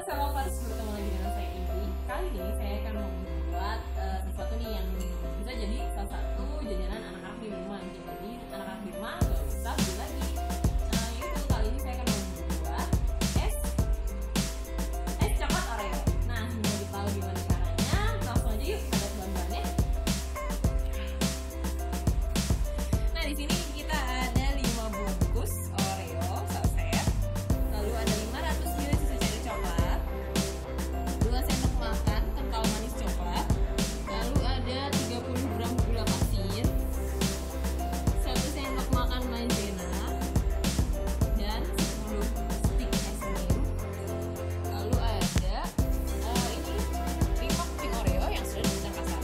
Halo, Fars, bertemu lagi dengan saya Ibi. Kali ini saya akan membuat sesuatu nih yang bisa jadi salah satu jajanan anak-anak di rumah. Jadi anak-anak di rumah gak usah beli lagi. Yaitu kali ini saya akan membuat es coklat Oreo. Nah, mau tahu gimana caranya? Langsung aja yuk lihat bahan-bahannya. Nah, di sini kita ada 5 bungkus Oreo saset. Lalu ada 500 ml sisa cair coklat. 2 sendok makan kental manis coklat, lalu ada 30 gram gula pasir, 1 sendok makan maizena, dan 10 stik es krim. Lalu ada ini 5 keping Oreo yang sudah dipecah kasar.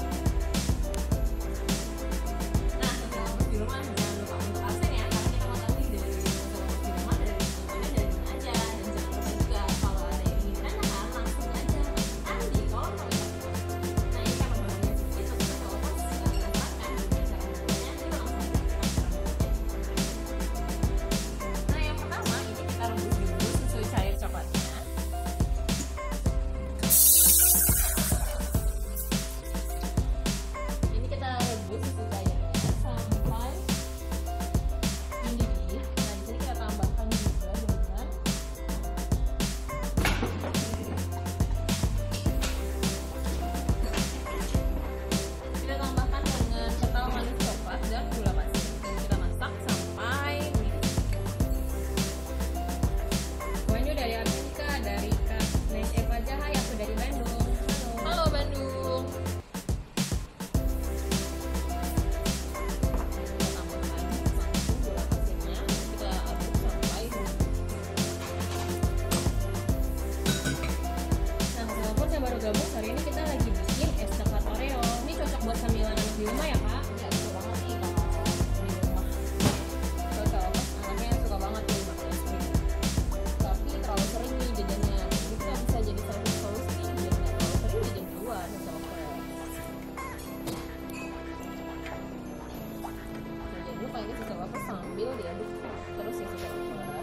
Nah, kalau di rumah jangan lupa untuk absen ya, karena kita makan ini dari rumah dan teman-temannya dari mana aja. Dan jangan lupa juga kalau ada yang ingin menanyakan langsung aja. Nah, ini karena bahannya sedikit, terus kalau pas merasakan cara membuatnya, kita langsung aja. Nah, yang pertama ini kita rebus dulu susu cair coklatnya. Ini kita rebus susu cairnya sampai mendidih. Nah, di sini kita tambahkan juga dengan kental manis coklat dan gula pasir. Kita masak sampai mendidih. Wanyu dari Amerika, dari Kak Nes Eva Jahaya, aku dari Bandung. Halo Bandung. Kita tambahkan gula pasirnya, kita aduk sampai mendidih. Nah, walaupun saya baru gabung, hari ini kita lagi bikin es coklat Oreo. Ini cocok buat sambilan anak di rumah ya, Kak? Ya, betul banget nih kalau di rumah. Kalau anaknya suka banget nih makan es krim. Tapi terlalu sering nih jajannya. Jadi kita bisa jadi solusi biar nggak terlalu sering jajan di luar es coklat Oreo. Nah, jangan lupa ini susu kelapa sambil diaduk terus ya susu kelapa.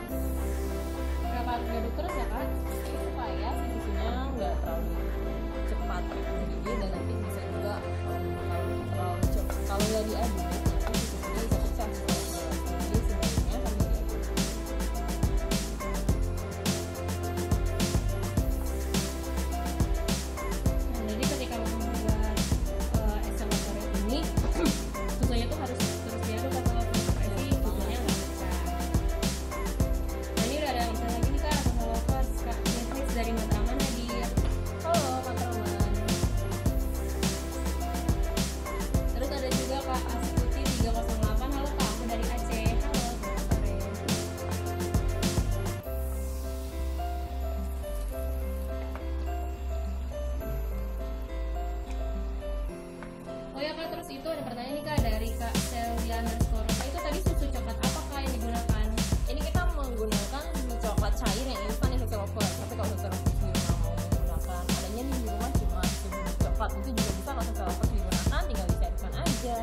Kenapa diaduk terus ya, Kak? Ini supaya si susunya nggak terlalu cepat mendidih dan nanti bisa juga kalau nggak diaduk nanti susunya bisa pecah. Jadi sebaiknya sambil diaduk. Nah, jadi ketika membuat es coklat Oreo ini susunya tuh harus terus diaduk atau nanti susunya nggak pecah. Nah, ini udah ada yang lagi nih, Kak. Kalau pas Kak Netflix dari Matraman hadir. Halo Matraman. Terus ada juga Kak Astuti 308. Halo Kak, aku dari Aceh. Halo, selamat sore. Oh ya, Kak, terus itu ada pertanyaan nih, Kak, dari Kak Seliyan. Itu tadi susu coklat apa, Kak, yang digunakan? Ini kita menggunakan susu coklat cair yang instan, yang leftover. Tapi kalau susu coklat di rumah mau menggunakan adanya nih di rumah cuma susu coklat itu juga bisa. Kalau susu coklat digunakan tinggal dicairkan aja.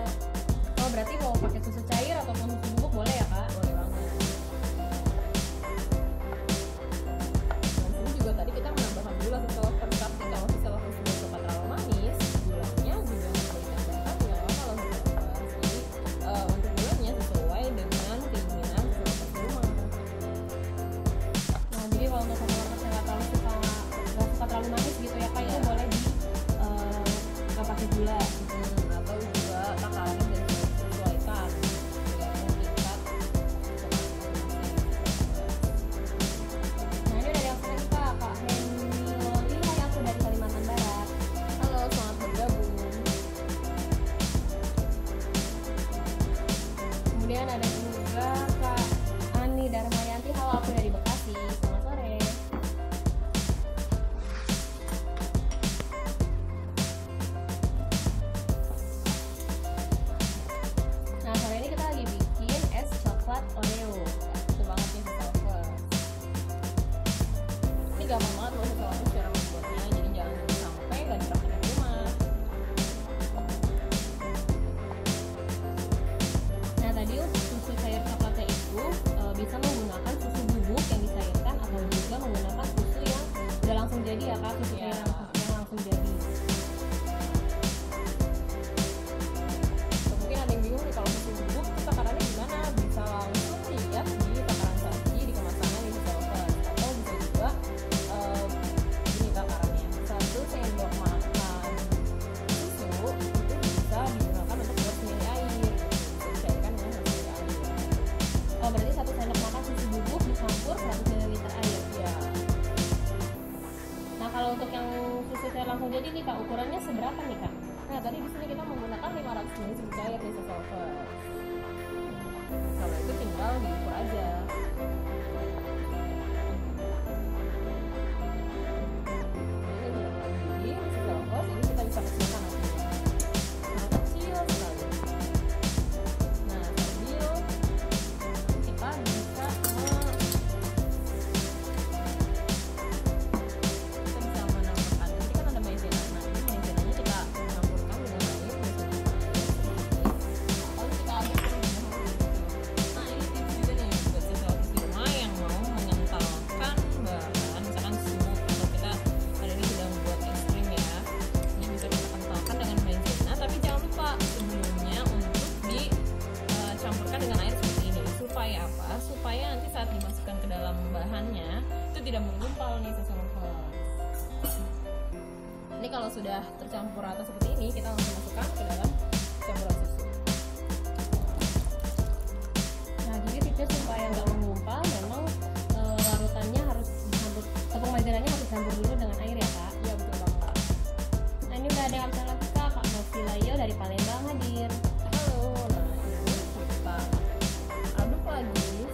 Oh, berarti mau pakai susu cair ataupun susu bubuk boleh ya, Kak? Boleh banget. Dan ini juga tadi kita menambahkan gula susu leftover. Tapi kalau susu leftover sudah coklat terlalu manis, gulanya juga nggak boleh ditambahkan. Nggak apa-apa kalau susu leftover. Jadi untuk gulanya sesuai dengan keinginan susu leftover di rumah. Nah, jadi kalau untuk orang-orang yang nggak suka terlalu manis gitu ya, Kak, itu boleh di nggak pakai gula. Atau juga takarannya dan disesuaikan tergantung tingkat kemasan. Nah, ini dari aku lagi, Kak. Kak Henry Lilia, aku dari Kalimantan Barat. Halo, selamat bergabung. Kemudian ada juga Kak Ani Darmayanti. Halo, aku dari Bekasi. Selamat sore. Nah, sore ini kita lagi bikin es coklat Oreo. Itu banget nih susu kelapa. Ini gampang banget loh susu kelapa cara membuatnya. Jadi jangan sampai nggak diterapkan di rumah. Nah, tadi untuk susu cair coklatnya itu bisa menggunakan susu bubuk yang dicairkan atau juga menggunakan susu yang udah langsung jadi nih Kak, ukurannya seberapa nih Kak? Nah tadi di sini kita menggunakan 500 ml cair nih software. Kalau itu tinggal diukur aja. Tidak menggumpal nih sesuatu. Ini kalau sudah tercampur rata seperti ini, kita langsung masukkan ke dalam campuran susu. Nah, jadi tips supaya nggak menggumpal, memang larutannya harus dicampur, tepung maizena harus dicampur dulu dengan air ya Kak. Iya betul banget Kak. Nah ini udah ada absen lagi Kak, Alfie Lilia dari Palembang hadir. Halo. Nah ini kita aduk lagi sampai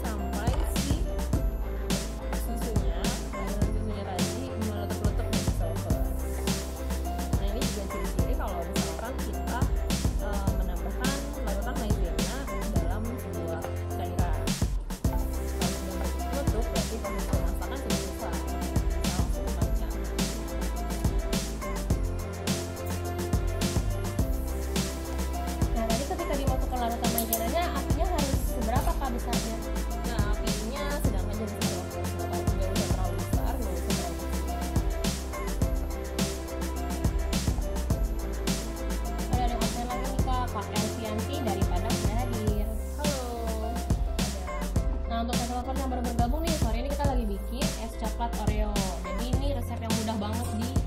yang baru bergabung nih, sore ini kita lagi bikin es coklat Oreo. Jadi ini resep yang mudah banget di